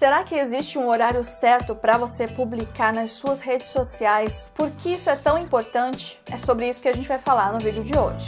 Será que existe um horário certo para você publicar nas suas redes sociais? Por que isso é tão importante? É sobre isso que a gente vai falar no vídeo de hoje.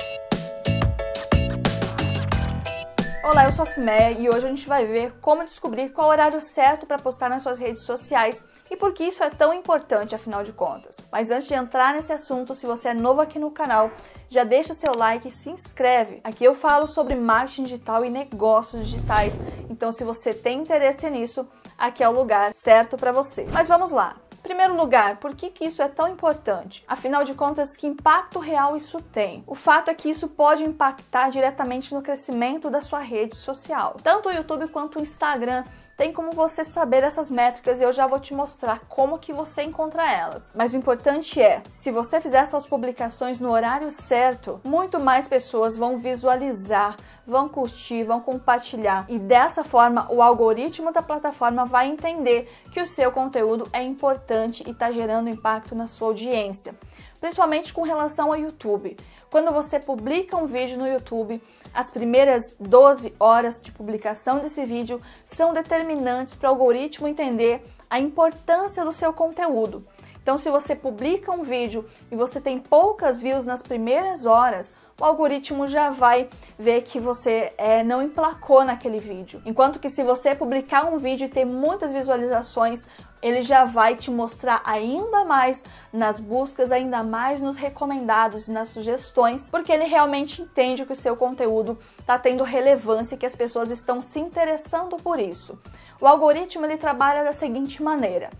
Olá, eu sou a Siméia e hoje a gente vai ver como descobrir qual horário certo para postar nas suas redes sociais e por que isso é tão importante, afinal de contas. Mas antes de entrar nesse assunto, se você é novo aqui no canal, já deixa o seu like e se inscreve. Aqui eu falo sobre marketing digital e negócios digitais, então se você tem interesse nisso, aqui é o lugar certo para você. Mas vamos lá! Em primeiro lugar, por que isso é tão importante? Afinal de contas, que impacto real isso tem? O fato é que isso pode impactar diretamente no crescimento da sua rede social. Tanto o YouTube quanto o Instagram tem como você saber essas métricas e eu já vou te mostrar como que você encontra elas. Mas o importante é, se você fizer suas publicações no horário certo, muito mais pessoas vão visualizar, vão curtir, vão compartilhar e dessa forma o algoritmo da plataforma vai entender que o seu conteúdo é importante e está gerando impacto na sua audiência, principalmente com relação ao YouTube. Quando você publica um vídeo no YouTube, as primeiras 12 horas de publicação desse vídeo são determinantes para o algoritmo entender a importância do seu conteúdo. Então, se você publica um vídeo e você tem poucas views nas primeiras horas, o algoritmo já vai ver que você não emplacou naquele vídeo. Enquanto que se você publicar um vídeo e ter muitas visualizações, ele já vai te mostrar ainda mais nas buscas, ainda mais nos recomendados e nas sugestões, porque ele realmente entende que o seu conteúdo está tendo relevância e que as pessoas estão se interessando por isso. O algoritmo ele trabalha da seguinte maneira.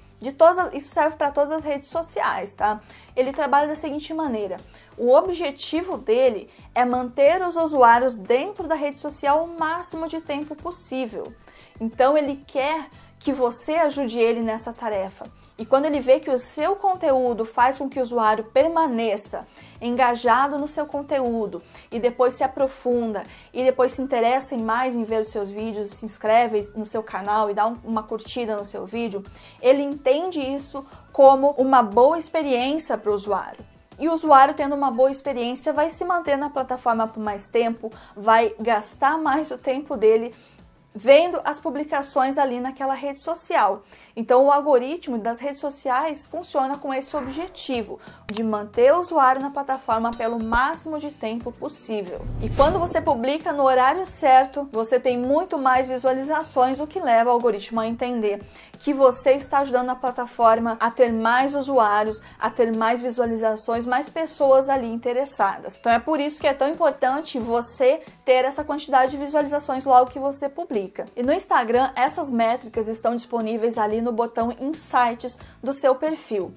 Isso serve para todas as redes sociais, tá? Ele trabalha da seguinte maneira. O objetivo dele é manter os usuários dentro da rede social o máximo de tempo possível. Então ele quer que você ajude ele nessa tarefa. E quando ele vê que o seu conteúdo faz com que o usuário permaneça engajado no seu conteúdo e depois se aprofunda e depois se interessa mais em ver os seus vídeos, se inscreve no seu canal e dá uma curtida no seu vídeo, ele entende isso como uma boa experiência para o usuário. E o usuário tendo uma boa experiência vai se manter na plataforma por mais tempo, vai gastar mais o tempo dele vendo as publicações ali naquela rede social. Então o algoritmo das redes sociais funciona com esse objetivo, de manter o usuário na plataforma pelo máximo de tempo possível. E quando você publica no horário certo, você tem muito mais visualizações, o que leva o algoritmo a entender que você está ajudando a plataforma a ter mais usuários, a ter mais visualizações, mais pessoas ali interessadas. Então é por isso que é tão importante você ter essa quantidade de visualizações logo que você publica. E no Instagram, essas métricas estão disponíveis ali no botão Insights do seu perfil.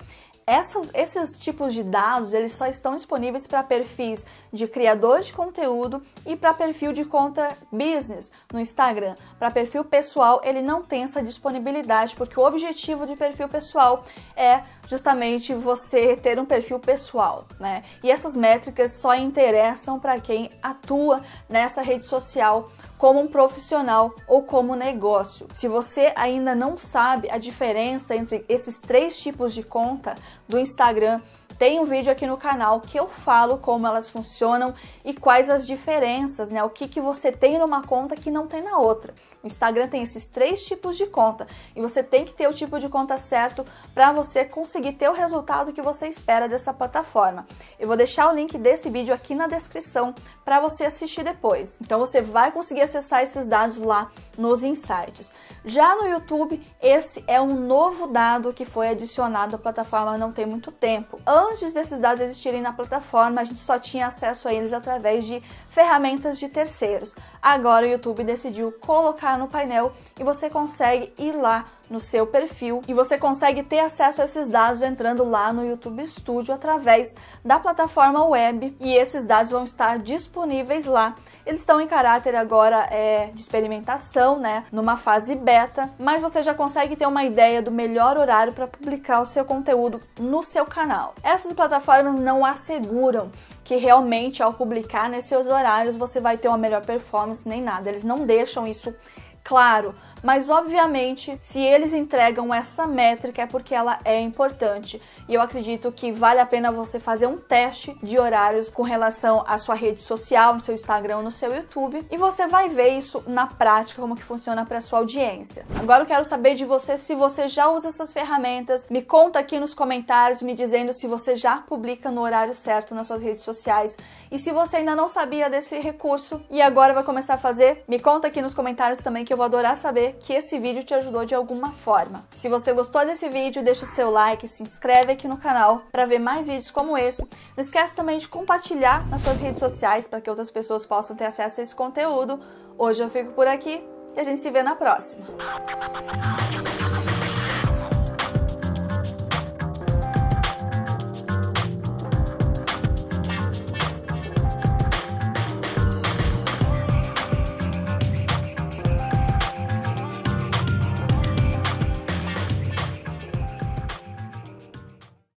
Esses tipos de dados, eles só estão disponíveis para perfis de criador de conteúdo e para perfil de conta business no Instagram. Para perfil pessoal, ele não tem essa disponibilidade, porque o objetivo de perfil pessoal é justamente você ter um perfil pessoal, né? E essas métricas só interessam para quem atua nessa rede social como um profissional ou como negócio. Se você ainda não sabe a diferença entre esses três tipos de conta do Instagram, tem um vídeo aqui no canal que eu falo como elas funcionam e quais as diferenças, né? O que você tem numa conta que não tem na outra. O Instagram tem esses três tipos de conta e você tem que ter o tipo de conta certo para você conseguir ter o resultado que você espera dessa plataforma. Eu vou deixar o link desse vídeo aqui na descrição para você assistir depois. Então você vai conseguir acessar esses dados lá nos Insights. Já no YouTube, esse é um novo dado que foi adicionado à plataforma não tem muito tempo. Antes desses dados existirem na plataforma, a gente só tinha acesso a eles através de ferramentas de terceiros. Agora o YouTube decidiu colocar no painel e você consegue ir lá no seu perfil e você consegue ter acesso a esses dados entrando lá no YouTube Studio através da plataforma web, e esses dados vão estar disponíveis lá. Eles estão em caráter agora de experimentação, né, numa fase beta, mas você já consegue ter uma ideia do melhor horário para publicar o seu conteúdo no seu canal. Essas plataformas não asseguram que realmente ao publicar nesses horários você vai ter uma melhor performance nem nada, eles não deixam isso claro, mas obviamente se eles entregam essa métrica é porque ela é importante, e eu acredito que vale a pena você fazer um teste de horários com relação à sua rede social, no seu Instagram, no seu YouTube, e você vai ver isso na prática, como que funciona para sua audiência. Agora eu quero saber de você se você já usa essas ferramentas, me conta aqui nos comentários me dizendo se você já publica no horário certo nas suas redes sociais, e se você ainda não sabia desse recurso e agora vai começar a fazer, me conta aqui nos comentários também, que eu vou adorar saber que esse vídeo te ajudou de alguma forma. Se você gostou desse vídeo, deixa o seu like, se inscreve aqui no canal para ver mais vídeos como esse. Não esquece também de compartilhar nas suas redes sociais para que outras pessoas possam ter acesso a esse conteúdo. Hoje eu fico por aqui e a gente se vê na próxima.